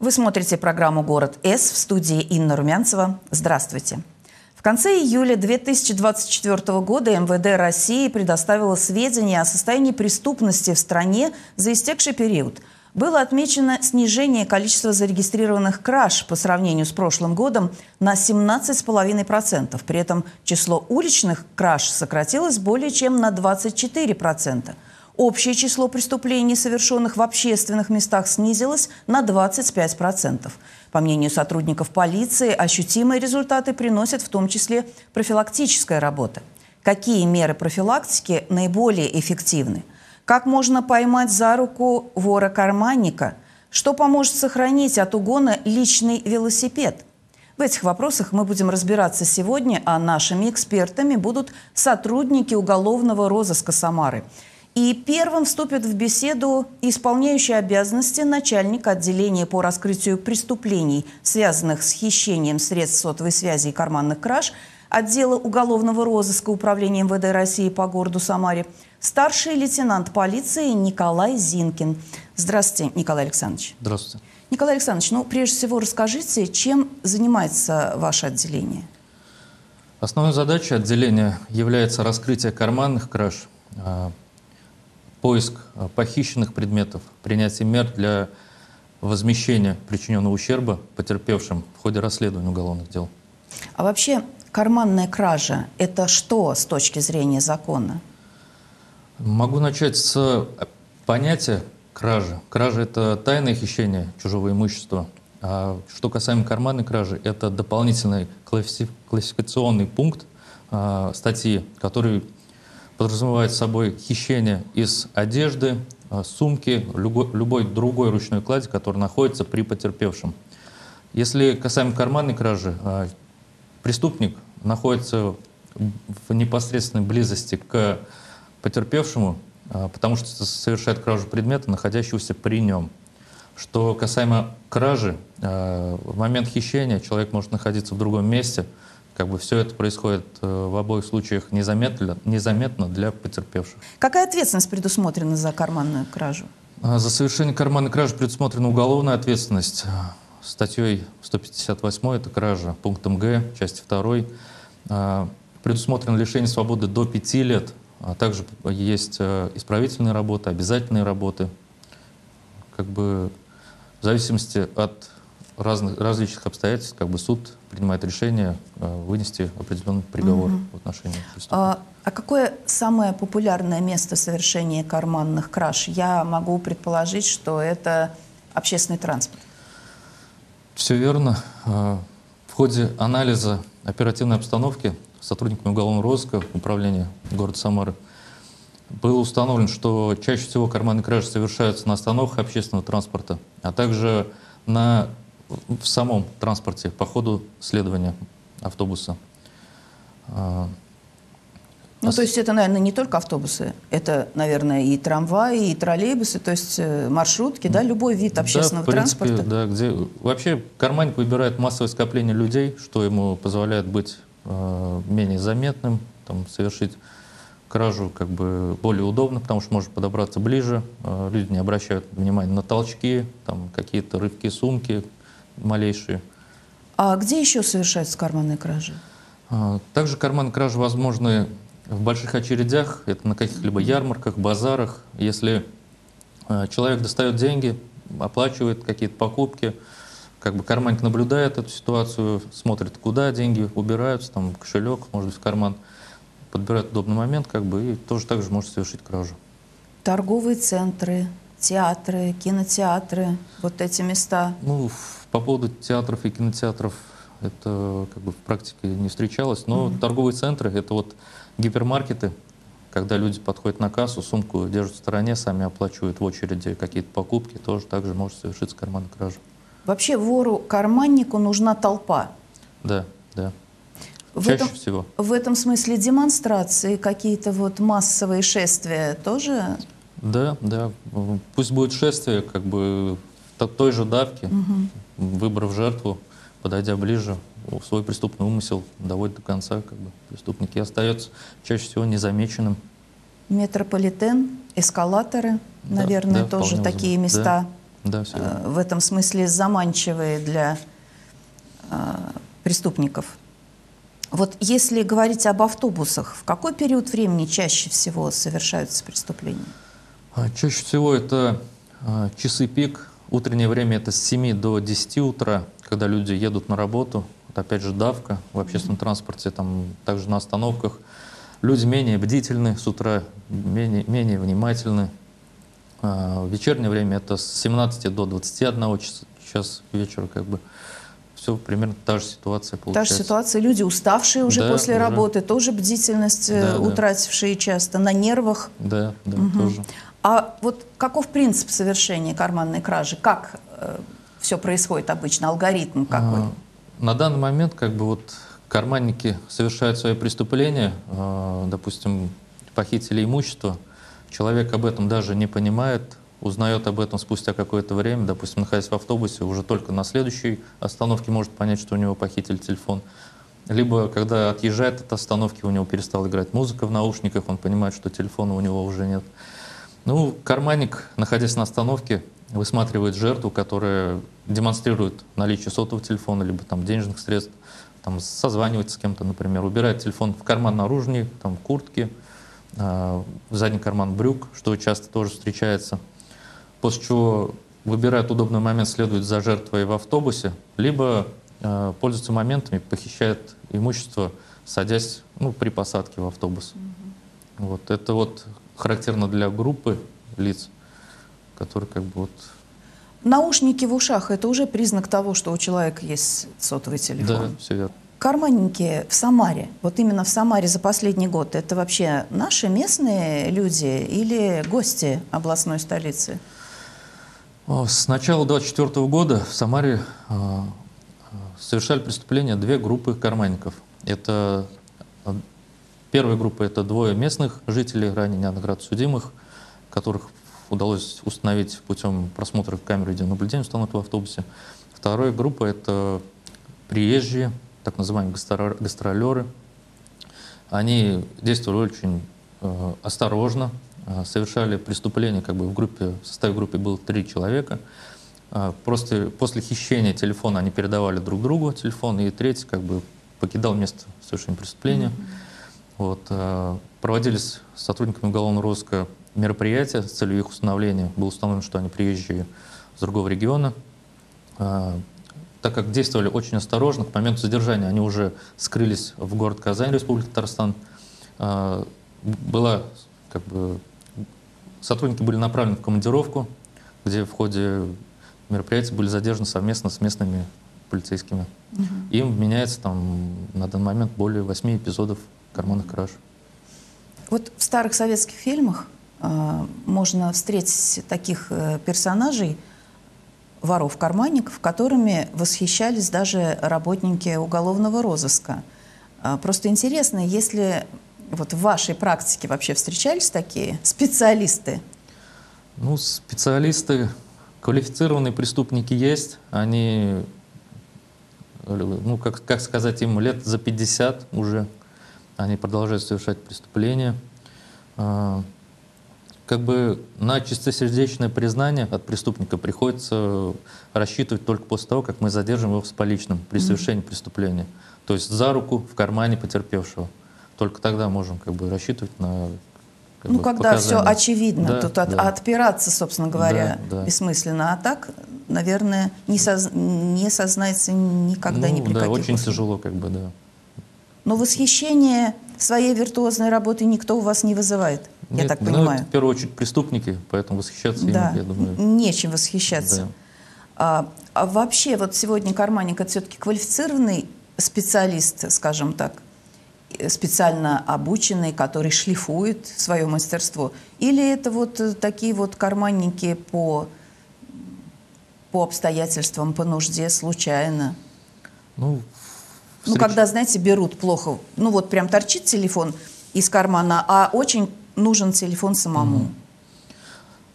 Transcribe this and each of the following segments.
Вы смотрите программу «Город С», в студии Инна Румянцева. Здравствуйте. В конце июля 2024 года МВД России предоставило сведения о состоянии преступности в стране за истекший период. Было отмечено снижение количества зарегистрированных краж по сравнению с прошлым годом на 17,5%. При этом число уличных краж сократилось более чем на 24%. Общее число преступлений, совершенных в общественных местах, снизилось на 25%. По мнению сотрудников полиции, ощутимые результаты приносят в том числе профилактическая работа. Какие меры профилактики наиболее эффективны? Как можно поймать за руку вора-карманника? Что поможет сохранить от угона личный велосипед? В этих вопросах мы будем разбираться сегодня, а нашими экспертами будут сотрудники уголовного розыска Самары. И первым вступит в беседу исполняющий обязанности начальник отделения по раскрытию преступлений, связанных с хищением средств сотовой связи и карманных краж, отдела уголовного розыска Управления МВД России по городу Самаре, старший лейтенант полиции Николай Зинкин. Здравствуйте, Николай Александрович. Здравствуйте. Николай Александрович, ну прежде всего расскажите, чем занимается ваше отделение? Основной задачей отделения является раскрытие карманных краж, поиск похищенных предметов, принятие мер для возмещения причиненного ущерба потерпевшим в ходе расследования уголовных дел. А вообще карманная кража – это что с точки зрения закона? Могу начать с понятия кражи. Кража – это тайное хищение чужого имущества. А что касаемо карманной кражи, это дополнительный классификационный пункт статьи, который подразумевает собой хищение из одежды, сумки, любой другой ручной клади, который находится при потерпевшем. Если касаемо карманной кражи, преступник находится в непосредственной близости к потерпевшему, потому что совершает кражу предмета, находящегося при нем. Что касаемо кражи, в момент хищения человек может находиться в другом месте. Как бы все это происходит в обоих случаях незаметно для потерпевших. Какая ответственность предусмотрена за карманную кражу? За совершение карманной кражи предусмотрена уголовная ответственность статьей 158, это кража, пунктом Г, части 2. Предусмотрено лишение свободы до 5 лет. Также есть исправительные работы, обязательные работы. Как бы в зависимости от различных обстоятельств, как бы суд принимает решение вынести определенный приговор в отношении преступника. А какое самое популярное место совершения карманных краж? Я могу предположить, что это общественный транспорт. Все верно. В ходе анализа оперативной обстановки сотрудниками уголовного розыска Управления города Самары было установлено, что чаще всего карманные кражи совершаются на остановках общественного транспорта, а также в самом транспорте по ходу следования автобуса. Ну, то есть это, наверное, не только автобусы, это, наверное, и трамваи, и троллейбусы, то есть маршрутки, да, любой вид общественного транспорта. Да, где вообще карманник выбирает массовое скопление людей, что ему позволяет быть менее заметным, там, совершить кражу как бы более удобно, потому что может подобраться ближе, люди не обращают внимания на толчки, там какие-то рывки сумки малейшие. А где еще совершаются карманные кражи? Также карманные кражи возможны в больших очередях, это на каких-либо ярмарках, базарах. Если человек достает деньги, оплачивает какие-то покупки, как бы карманник наблюдает эту ситуацию, смотрит, куда деньги убираются, там кошелек, может быть, в карман, подбирает удобный момент, как бы, и тоже так же может совершить кражу. Торговые центры, театры, кинотеатры, вот эти места? Ну, по поводу театров и кинотеатров это как бы в практике не встречалось, но торговые центры — это вот гипермаркеты, когда люди подходят на кассу, сумку держат в стороне, сами оплачивают в очереди какие-то покупки, тоже так же может совершиться карманная кража. Вообще вору-карманнику нужна толпа? Да, да. Чаще всего. В этом смысле демонстрации, какие-то вот массовые шествия тоже? Да, да. Пусть будет шествие, как бы той же давки, выбрав жертву, подойдя ближе, свой преступный умысел доводит до конца, как бы преступники остаются чаще всего незамеченным. Метрополитен, эскалаторы, наверное, тоже такие места. Да. да, в этом смысле заманчивые для преступников. Вот если говорить об автобусах, в какой период времени чаще всего совершаются преступления? Чаще всего это часы пик. Утреннее время это с 7 до 10 утра, когда люди едут на работу. Вот опять же давка в общественном транспорте, там, также на остановках. Люди менее бдительны с утра, менее внимательны. В вечернее время это с 17 до 21 часа вечера, как бы. Все примерно та же ситуация получается. Та же ситуация. Люди уставшие уже после работы, тоже бдительность утратившие часто, на нервах. Да, да, тоже. А вот каков принцип совершения карманной кражи? Как все происходит обычно? Алгоритм какой? На данный момент как бы вот карманники совершают свои преступления, допустим, похитили имущество, человек об этом даже не понимает, узнает об этом спустя какое-то время, допустим, находясь в автобусе, уже только на следующей остановке может понять, что у него похитили телефон. Либо, когда отъезжает от остановки, у него перестала играть музыка в наушниках, он понимает, что телефона у него уже нет. Ну, карманник, находясь на остановке, высматривает жертву, которая демонстрирует наличие сотового телефона, либо там денежных средств, там, созванивается с кем-то, например, убирает телефон в карман наружный, там, куртки, задний карман брюк, что часто тоже встречается. После чего выбирает удобный момент, следует за жертвой в автобусе, либо пользуется моментами, похищает имущество, садясь при посадке в автобус. Mm-hmm. Вот. Это вот характерно для группы лиц, которые как бы вот... Наушники в ушах — это уже признак того, что у человека есть сотовый телефон. Да, все верно. Карманники в Самаре, вот именно в Самаре за последний год, это вообще наши местные люди или гости областной столицы? С начала 2024 года в Самаре совершали преступления две группы карманников. Это первая группа — это двое местных жителей, ранее неоднократно судимых, которых удалось установить путем просмотра камеры видеонаблюдения, установленной в автобусе. Вторая группа — это приезжие, так называемые гастролеры. Они действовали очень осторожно, совершали преступления, как бы в составе группы было 3 человека. Просто после хищения телефона они передавали друг другу телефон, и третий как бы покидал место совершения преступления. Проводились с сотрудниками уголовного розыска мероприятия с целью их установления. Было установлено, что они приезжие с другого региона. Так как действовали очень осторожно, к моменту задержания они уже скрылись в город Казань, Республика Татарстан. Сотрудники были направлены в командировку, где в ходе мероприятия были задержаны совместно с местными полицейскими. Им вменяется там, на данный момент более 8 эпизодов карманных краж. Вот в старых советских фильмах можно встретить таких персонажей, воров-карманников, которыми восхищались даже работники уголовного розыска. Просто интересно, если вот в вашей практике вообще встречались такие специалисты? Ну, специалисты, квалифицированные преступники есть. Они, ну, как сказать, им лет за 50 уже. Они продолжают совершать преступления. Как бы на чистосердечное признание от преступника приходится рассчитывать только после того, как мы задержим его с поличным при совершении преступления. То есть за руку в кармане потерпевшего. Только тогда можем как бы рассчитывать на когда показания. Все очевидно, отпираться, собственно говоря, бессмысленно. А так, наверное, не сознается никогда, ни при каких условиях. Очень тяжело как бы, Но восхищение своей виртуозной работой никто у вас не вызывает. Нет, я так понимаю. В первую очередь преступники, поэтому восхищаться им, я думаю... нечем восхищаться. Да. А вообще, вот сегодня карманник — это все-таки квалифицированный специалист, скажем так, специально обученный, который шлифует свое мастерство? Или это вот такие вот карманники по обстоятельствам, по нужде, случайно? Когда, знаете, берут плохо, вот прям торчит телефон из кармана, а очень... нужен телефон самому.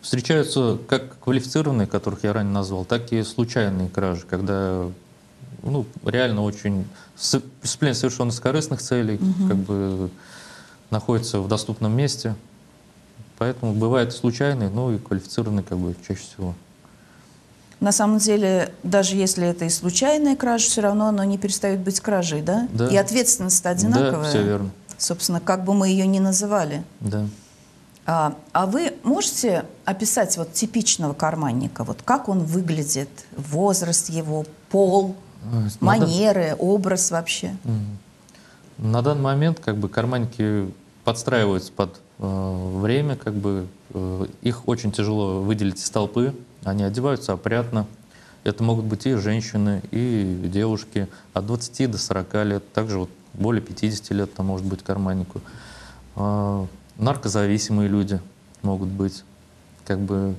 Встречаются как квалифицированные, которых я ранее назвал, так и случайные кражи, когда реально очень преступление совершено с корыстных целей, как бы находится в доступном месте. Поэтому бывают случайные, но и квалифицированные как бы чаще всего. на самом деле, даже если это и случайная кража, все равно она не перестает быть кражей, да? Да. И ответственность одинаковая. Да, все верно. Собственно, как бы мы ее ни называли. Да. А вы можете описать вот типичного карманника? Вот как он выглядит, возраст его, пол, манеры, образ вообще? На данный момент как бы карманники подстраиваются под время, как бы их очень тяжело выделить из толпы. Они одеваются опрятно. Это могут быть и женщины, и девушки от 20 до 40 лет. Также вот более 50 лет там может быть карманнику. Наркозависимые люди могут быть. Как бы,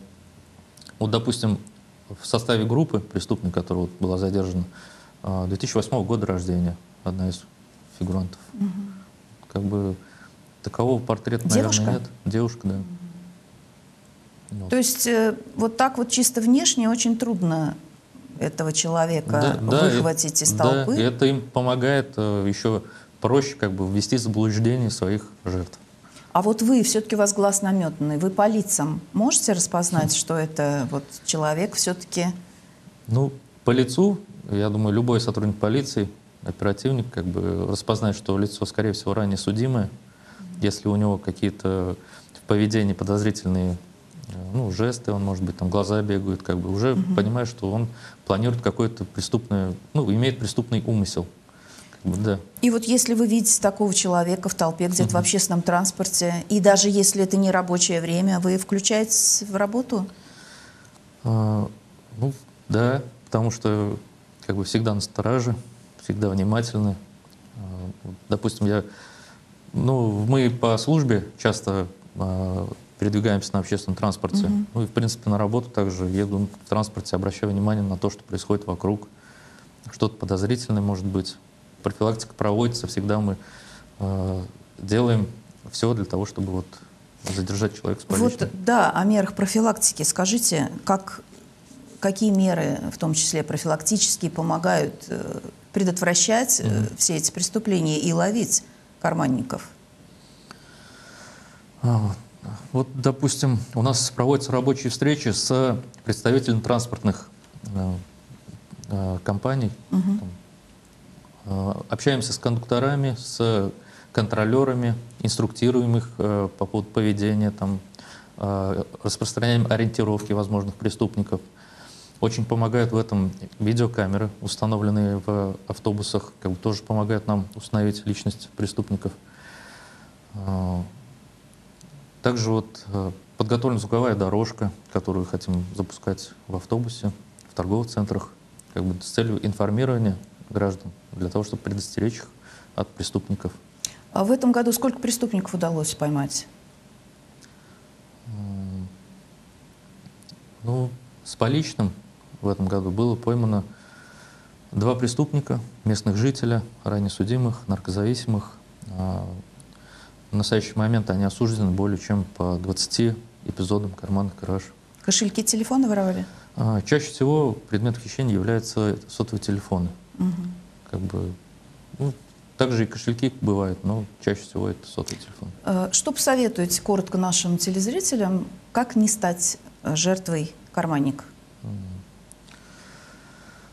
вот, допустим, в составе группы преступной, которая вот была задержана, 2008 года рождения, одна из фигурантов. Угу. Как бы такового портрета, наверное, нет. Девушка, да. Угу. Вот. То есть вот так вот чисто внешне очень трудно этого человека выхватить из толпы. Да, и это им помогает еще проще как бы ввести в заблуждение своих жертв. А вот вы, все-таки у вас глаз наметанный, вы по лицам можете распознать, что это вот человек все-таки? Ну, по лицу, я думаю, любой сотрудник полиции, оперативник, как бы распознает, что лицо, скорее всего, ранее судимое. Если у него какие-то в поведении подозрительные, ну, жесты, он, может быть, там глаза бегают, как бы уже понимаешь, что он планирует какое-то преступное, ну, имеет преступный умысел. Да. И вот если вы видите такого человека в толпе, где-то в общественном транспорте, и даже если это не рабочее время, вы включаетесь в работу? Ну, да, потому что как бы всегда на страже, всегда внимательны. Допустим, мы по службе часто передвигаемся на общественном транспорте. Ну и, в принципе, на работу также еду в транспорте, обращаю внимание на то, что происходит вокруг. Что-то подозрительное может быть. Профилактика проводится, всегда мы делаем все для того, чтобы вот задержать человека с поличным. Вот, да, о мерах профилактики скажите, какие меры, в том числе профилактические, помогают предотвращать все эти преступления и ловить карманников? Вот, допустим, у нас проводятся рабочие встречи с представителями транспортных компаний. Общаемся с кондукторами, с контролерами, инструктируем их по поводу поведения, там, распространяем ориентировки возможных преступников. Очень помогают в этом видеокамеры, установленные в автобусах, как бы тоже помогают нам установить личность преступников. Также вот подготовлена звуковая дорожка, которую хотим запускать в автобусе, в торговых центрах, как бы с целью информирования граждан, для того, чтобы предостеречь их от преступников. А в этом году сколько преступников удалось поймать? Ну, с поличным в этом году было поймано 2 преступника, местных жителя, ранее судимых, наркозависимых. В настоящий момент они осуждены более чем по 20 эпизодам карманных краж. Кошельки, телефоны воровали? Чаще всего предметом хищения являются сотовые телефоны. Как бы, ну, также и кошельки бывают, но чаще всего это сотовый телефон. Что посоветуете коротко нашим телезрителям, как не стать жертвой карманника?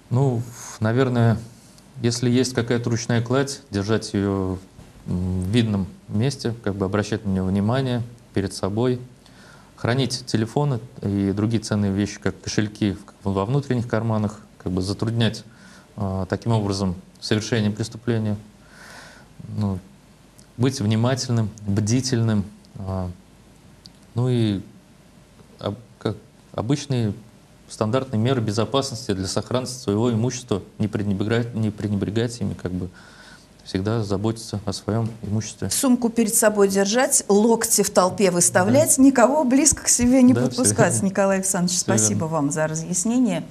Ну, наверное, если есть какая-то ручная кладь, держать ее в видном месте, как бы обращать на нее внимание перед собой, хранить телефоны и другие ценные вещи, как кошельки, во внутренних карманах, как бы затруднять таким образом совершение преступления, ну, быть внимательным, бдительным, ну и как обычные стандартные меры безопасности для сохранности своего имущества, не пренебрегать ими, как бы всегда заботиться о своем имуществе. Сумку перед собой держать, локти в толпе выставлять, никого близко к себе не подпускать. Николай Александрович, спасибо вам за разъяснение.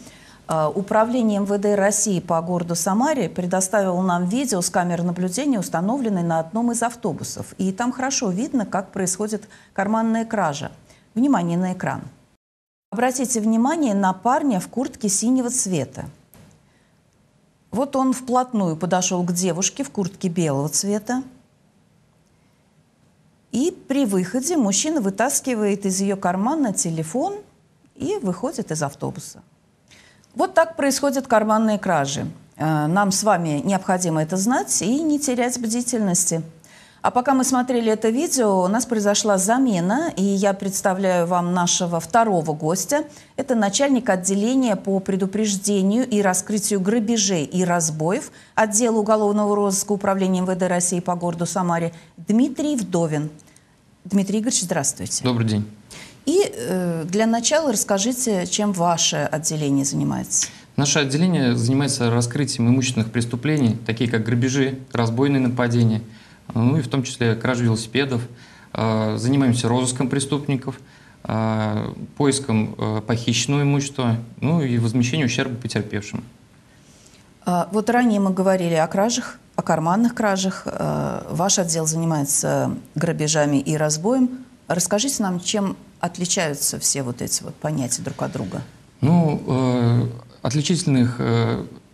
Управление МВД России по городу Самаре предоставило нам видео с камер наблюдения, установленной на одном из автобусов. И там хорошо видно, как происходит карманная кража. Внимание на экран. Обратите внимание на парня в куртке синего цвета. Вот он вплотную подошел к девушке в куртке белого цвета. И при выходе мужчина вытаскивает из ее кармана телефон и выходит из автобуса. Вот так происходят карманные кражи. Нам с вами необходимо это знать и не терять бдительности. А пока мы смотрели это видео, у нас произошла замена, и я представляю вам нашего второго гостя. Это начальник отделения по предупреждению и раскрытию грабежей и разбоев отдела уголовного розыска Управления МВД России по городу Самаре Дмитрий Вдовин. Дмитрий Игоревич, здравствуйте. Добрый день. И для начала расскажите, чем ваше отделение занимается. Наше отделение занимается раскрытием имущественных преступлений, такие как грабежи, разбойные нападения, ну и в том числе кражи велосипедов. Занимаемся розыском преступников, поиском похищенного имущества, ну и возмещением ущерба потерпевшим. Вот ранее мы говорили о кражах, о карманных кражах. Ваш отдел занимается грабежами и разбоем. Расскажите нам, чем отличаются все вот эти вот понятия друг от друга? Ну, отличительных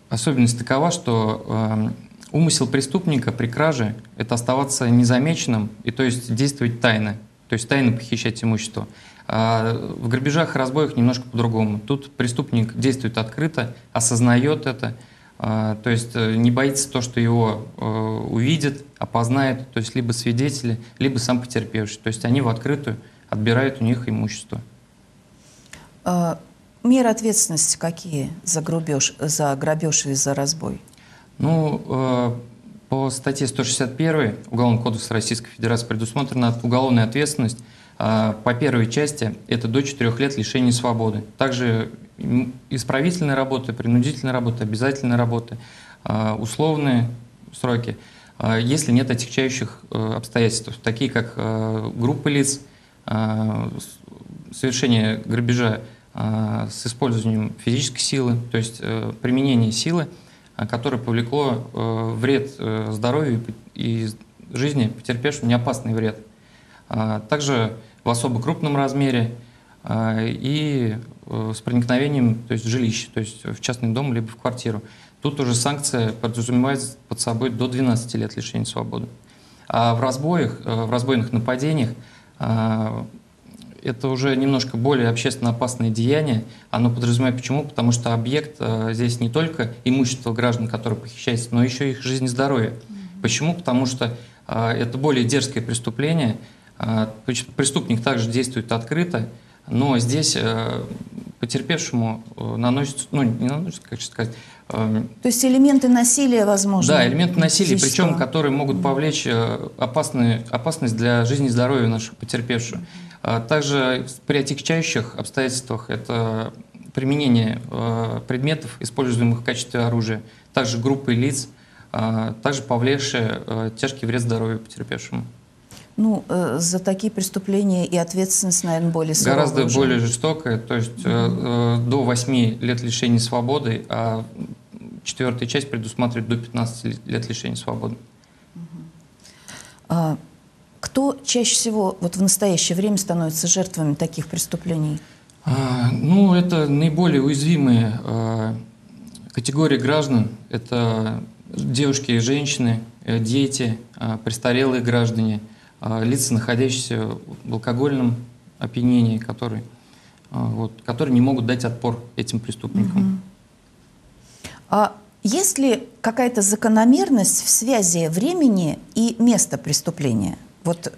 особенность такова, что умысел преступника при краже – это оставаться незамеченным, и то есть действовать тайно, то есть тайно похищать имущество. А в грабежах и разбоях немножко по-другому. Тут преступник действует открыто, осознает это, то есть не боится то, что его увидят, опознают, то есть либо свидетели, либо сам потерпевший. То есть они в открытую отбирают у них имущество. Меры ответственности какие за грабеж и за разбой? Ну, по статье 161 Уголовного кодекса Российской Федерации предусмотрена уголовная ответственность по первой части – это до 4 лет лишения свободы. Также исправительная работа, принудительная работа, обязательная работа, условные сроки, если нет отягчающих обстоятельств, такие как группы лиц, совершение грабежа с использованием физической силы, то есть применение силы, которое повлекло вред здоровью и жизни потерпевшим, неопасный вред. Также в особо крупном размере и с проникновением, то есть в жилище, то есть в частный дом либо в квартиру. Тут уже санкция подразумевает под собой до 12 лет лишения свободы. А в разбоях, в разбойных нападениях это уже немножко более общественно опасное деяние. Оно подразумевает почему? Потому что объект здесь не только имущество граждан, которые похищаются, но еще и их жизнь и здоровье. Почему? Потому что это более дерзкое преступление. Преступник также действует открыто, но здесь потерпевшему наносится, ну не наносится, как сказать. То есть элементы насилия возможны? Да, элементы насилия, причем которые могут повлечь опасность для жизни и здоровья наших потерпевших. Также при отягчающих обстоятельствах это применение предметов, используемых в качестве оружия, также группы лиц, также повлекшие тяжкий вред здоровью потерпевшему. Ну, за такие преступления и ответственность, наверное, более суровая. Гораздо более жестокая, то есть до 8 лет лишения свободы, а четвертая часть предусматривает до 15 лет лишения свободы. Кто чаще всего вот в настоящее время становится жертвами таких преступлений? Ну, это наиболее уязвимые категории граждан. Это девушки и женщины, дети, престарелые граждане, лица, находящиеся в алкогольном опьянении, которые не могут дать отпор этим преступникам. Есть ли какая-то закономерность в связи времени и места преступления? Вот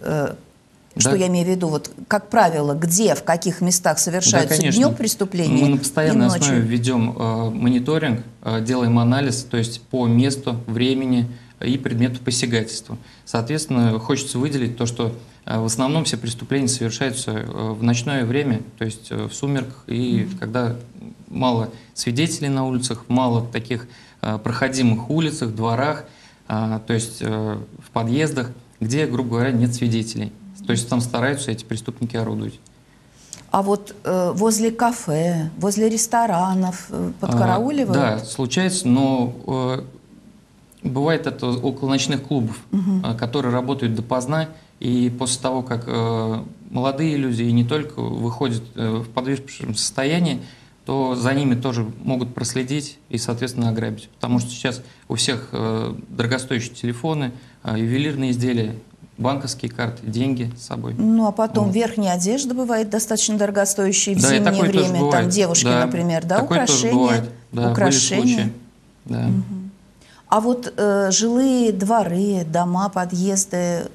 что я имею в виду, вот, как правило, где, в каких местах совершаются днем преступления. Мы на постоянной основе ведем мониторинг, делаем анализ, то есть по месту, времени и предмету посягательства. Соответственно, хочется выделить то, что в основном все преступления совершаются в ночное время, то есть в сумерках, и когда мало свидетелей на улицах, мало таких проходимых улицах, дворах, то есть в подъездах, где, грубо говоря, нет свидетелей. То есть там стараются эти преступники орудовать. А вот возле кафе, возле ресторанов подкарауливают? Да, случается, но бывает это около ночных клубов, которые работают допоздна. И после того, как молодые люди и не только выходят в подвижном состоянии, то за ними тоже могут проследить и, соответственно, ограбить. Потому что сейчас у всех дорогостоящие телефоны, ювелирные изделия, банковские карты, деньги с собой. Ну, а потом вот. Верхняя одежда бывает достаточно дорогостоящая в зимнее время. Там девушки, например, украшения. Да, украшения. Да. Угу. А вот жилые дворы, дома, подъезды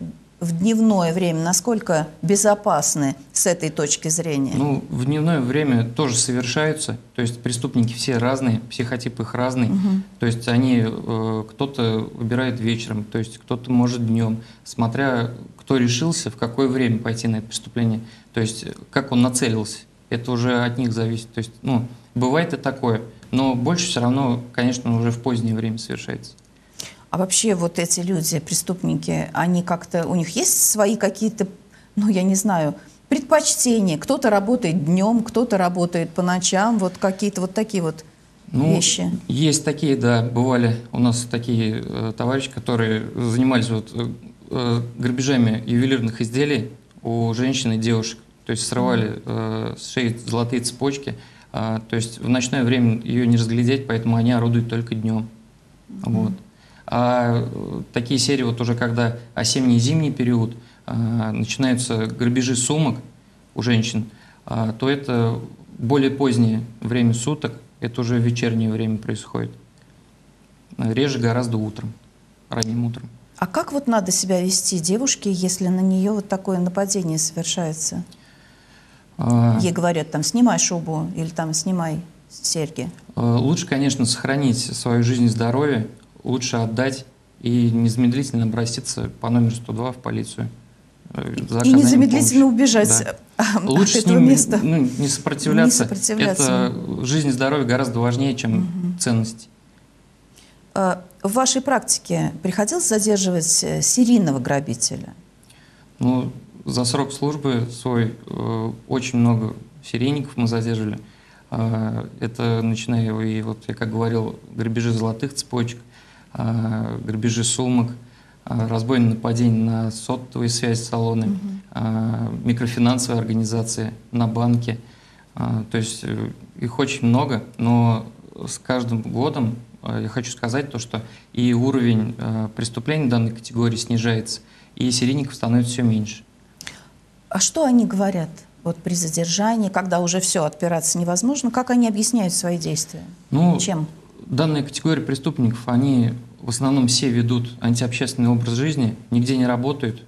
в дневное время насколько безопасны с этой точки зрения? Ну, в дневное время тоже совершаются. То есть преступники все разные, психотип их разный. Угу. То есть они, кто-то убирает вечером, то есть кто-то может днем, смотря кто решился, в какое время пойти на это преступление. То есть как он нацелился, это уже от них зависит. То есть, ну, бывает и такое. Но больше все равно, конечно, уже в позднее время совершается. А вообще вот эти люди, преступники, они как-то, у них есть свои какие-то, ну, я не знаю, предпочтения? Кто-то работает днем, кто-то работает по ночам, вот какие-то вот такие вот вещи? Есть такие, да, бывали у нас такие товарищи, которые занимались вот, грабежами ювелирных изделий у женщин и девушек. То есть срывали с шеи золотые цепочки. То есть в ночное время ее не разглядеть, поэтому они орудуют только днем. Mm-hmm. Вот. А такие серии, вот уже когда осенний и зимний период, начинаются грабежи сумок у женщин, то это более позднее время суток, это уже вечернее время происходит. Реже гораздо утром, ранним утром. А как вот надо себя вести девушке, если на нее вот такое нападение совершается? Ей говорят, там, снимай шубу или там, снимай серьги. Лучше, конечно, сохранить свою жизнь и здоровье, лучше отдать и незамедлительно обратиться по номеру 102 в полицию. И незамедлительно убежать от этого места. Лучше не сопротивляться. Это жизнь и здоровье гораздо важнее, чем ценности. В вашей практике приходилось задерживать серийного грабителя? Ну, за срок службы свой очень много серийников мы задерживали. Это начиная, и вот я как говорил, грабежи золотых цепочек, грабежи сумок, разбойные нападения на сотовые связи с салоны, микрофинансовые организации, на банки. То есть их очень много, но с каждым годом я хочу сказать то, что и уровень преступлений данной категории снижается, и серийников становится все меньше. А что они говорят вот при задержании, когда уже все, отпираться невозможно? Как они объясняют свои действия? Ну, чем? Данная категория преступников, они в основном все ведут антиобщественный образ жизни, нигде не работают,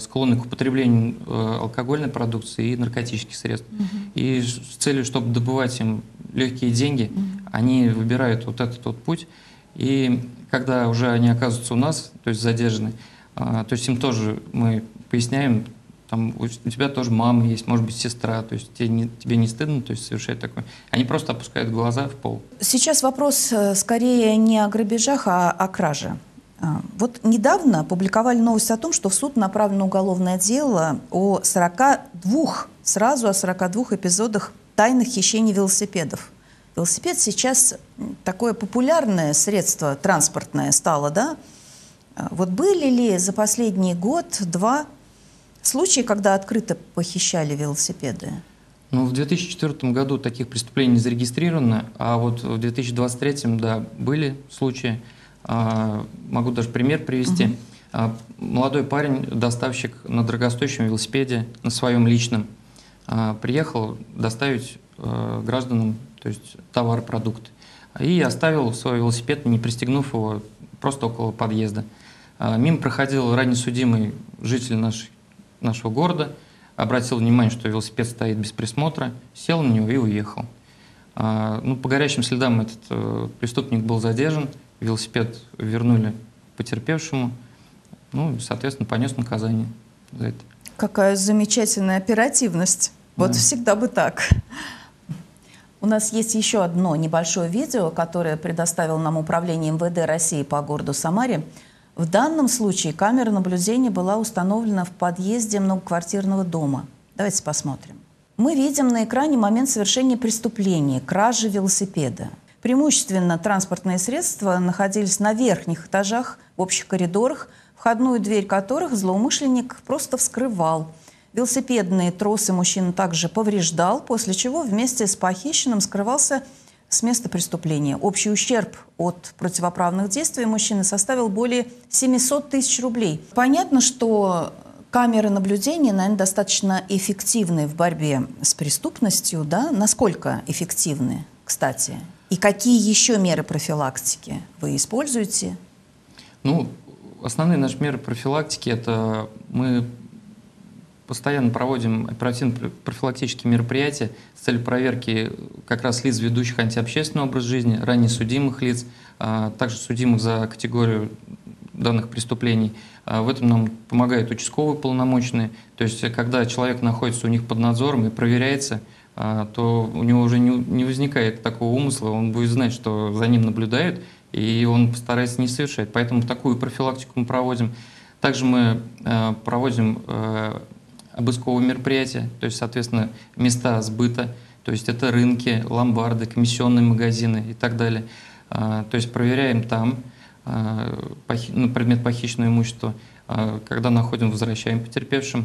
склонны к употреблению алкогольной продукции и наркотических средств. И с целью, чтобы добывать им легкие деньги, они выбирают вот этот вот путь. И когда уже они оказываются у нас, то есть задержаны, то есть им тоже мы поясняем, там, у тебя тоже мама есть, может быть, сестра, то есть тебе не стыдно, то есть совершать такое. Они просто опускают глаза в пол. Сейчас вопрос скорее не о грабежах, а о краже. Вот недавно публиковали новость о том, что в суд направлено уголовное дело о 42 эпизодах тайных хищений велосипедов. Велосипед сейчас такое популярное средство транспортное стало, да? Вот были ли за последний год-два случаи, когда открыто похищали велосипеды? Ну, в 2004 году таких преступлений не зарегистрировано, а вот в 2023, да, были случаи. Могу даже пример привести. Молодой парень, доставщик на дорогостоящем велосипеде, на своем личном, приехал доставить гражданам, то есть товар, продукт, и оставил свой велосипед, не пристегнув его, просто около подъезда. Мимо проходил ранее судимый житель нашего города, обратил внимание, что велосипед стоит без присмотра, сел на него и уехал. Ну, по горячим следам этот преступник был задержан, велосипед вернули потерпевшему, ну, соответственно, понес наказание за это. Какая замечательная оперативность. Да. Вот всегда бы так. У нас есть еще одно небольшое видео, которое предоставил нам управление МВД России по городу Самаре. В данном случае камера наблюдения была установлена в подъезде многоквартирного дома. Давайте посмотрим. Мы видим на экране момент совершения преступления – кражи велосипеда. Преимущественно транспортные средства находились на верхних этажах, в общих коридорах, входную дверь которых злоумышленник просто вскрывал. Велосипедные тросы мужчина также повреждал, после чего вместе с похищенным скрывался с места преступления. Общий ущерб от противоправных действий мужчины составил более 700 тысяч рублей. Понятно, что камеры наблюдения, наверное, достаточно эффективны в борьбе с преступностью, да? Насколько эффективны, кстати? И какие еще меры профилактики вы используете? Ну, основные наши меры профилактики – это мы постоянно проводим оперативно-профилактические мероприятия с целью проверки как раз лиц, ведущих антиобщественный образ жизни, ранее судимых лиц, а также судимых за категорию данных преступлений. В этом нам помогают участковые полномочные. То есть, когда человек находится у них под надзором и проверяется, то у него уже не возникает такого умысла, он будет знать, что за ним наблюдают, и он постарается не совершать. Поэтому такую профилактику мы проводим. Также мы проводим обысковые мероприятия, то есть, соответственно, места сбыта, то есть это рынки, ломбарды, комиссионные магазины и так далее. То есть проверяем там предмет похищенного имущества, когда находим, возвращаем потерпевшим.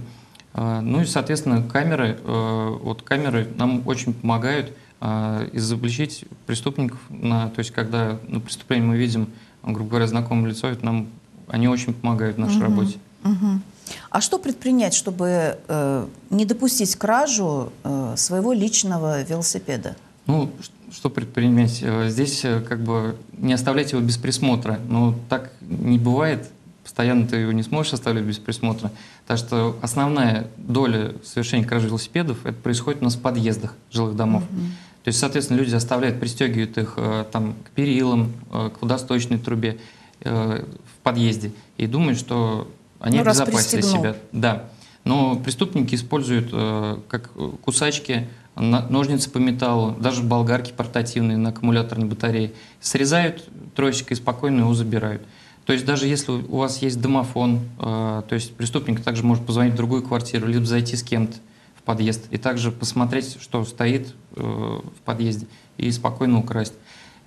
Ну и, соответственно, камеры, вот камеры нам очень помогают изобличить преступников. То есть, когда на преступлении мы видим, грубо говоря, знакомое лицо, это нам, они очень помогают в нашей работе. А что предпринять, чтобы не допустить кражу своего личного велосипеда? Ну, что предпринять? Здесь как бы не оставлять его без присмотра. Но так не бывает. Постоянно ты его не сможешь оставлять без присмотра. Так что основная доля совершения кражи велосипедов это происходит у нас в подъездах жилых домов. То есть, соответственно, люди оставляют, пристегивают их там, к перилам, к водосточной трубе в подъезде и думают, что они обезопасили себя. Да. Но преступники используют как кусачки, ножницы по металлу, даже болгарки портативные на аккумуляторной батарее. Срезают тросик и спокойно его забирают. То есть даже если у вас есть домофон, то есть преступник также может позвонить в другую квартиру, либо зайти с кем-то в подъезд и также посмотреть, что стоит в подъезде, и спокойно украсть.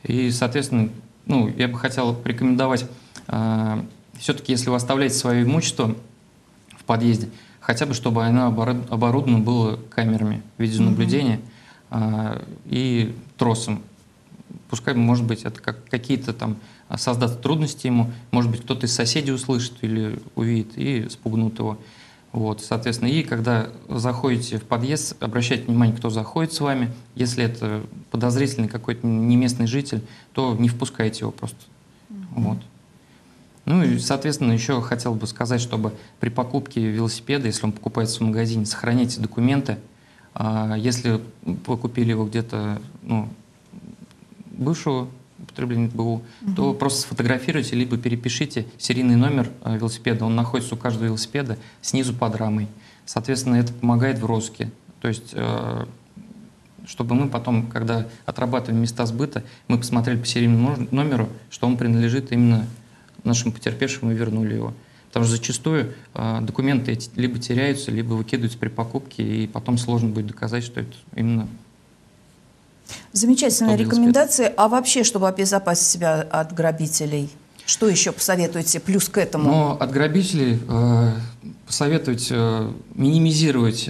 И, соответственно, ну, я бы хотел порекомендовать, все-таки если вы оставляете свое имущество в подъезде, хотя бы чтобы оно оборудовано было камерами видеонаблюдения и тросом. Пускай, может быть, это какие-то там создат трудности ему, может быть, кто-то из соседей услышит или увидит и спугнут его. Вот, соответственно, и когда заходите в подъезд, обращайте внимание, кто заходит с вами. Если это подозрительный какой-то неместный житель, то не впускайте его просто. Вот. Ну и, соответственно, еще хотел бы сказать, чтобы при покупке велосипеда, если он покупается в магазине, сохраняйте документы. Если вы купили его где-то, ну, бывшего употребления БУ, то просто сфотографируйте, либо перепишите серийный номер велосипеда. Он находится у каждого велосипеда снизу под рамой. Соответственно, это помогает в розыске. То есть, чтобы мы потом, когда отрабатываем места сбыта, мы посмотрели по серийному номеру, что он принадлежит именно нашим потерпевшим и вернули его. Потому что зачастую документы эти либо теряются, либо выкидываются при покупке, и потом сложно будет доказать, что это именно... Замечательные рекомендации. А вообще, чтобы обезопасить себя от грабителей, что еще посоветуете плюс к этому? Но от грабителей посоветовать минимизировать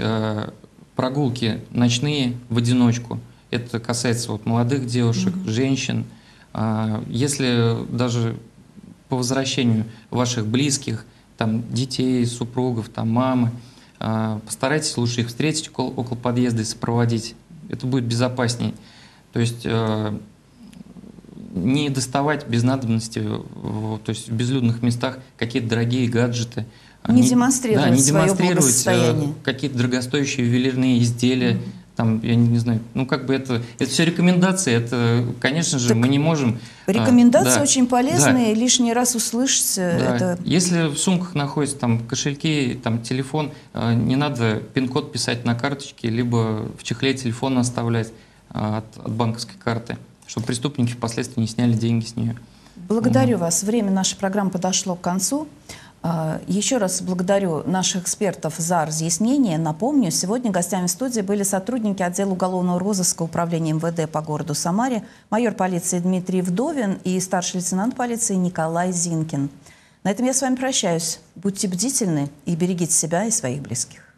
прогулки ночные в одиночку. Это касается вот, молодых девушек, женщин. Если даже по возвращению ваших близких, там, детей, супругов, там, мамы, постарайтесь лучше их встретить около подъезда и сопроводить. Это будет безопасней. То есть не доставать без надобности, то есть в безлюдных местах какие-то дорогие гаджеты. Не демонстрировать, да, не демонстрировать какие-то дорогостоящие ювелирные изделия. Там, я не знаю, ну как бы это все рекомендации, это, конечно же, так мы не можем... Рекомендации очень полезные, лишний раз услышать это... Если в сумках находятся там кошельки, там телефон, не надо пин-код писать на карточке, либо в чехле телефон оставлять от банковской карты, чтобы преступники впоследствии не сняли деньги с нее. Благодарю вас. Время нашей программы подошло к концу. Еще раз благодарю наших экспертов за разъяснение. Напомню, сегодня гостями студии были сотрудники отдела уголовного розыска управления МВД по городу Самаре, майор полиции Дмитрий Вдовин и старший лейтенант полиции Николай Зинкин. На этом я с вами прощаюсь. Будьте бдительны и берегите себя и своих близких.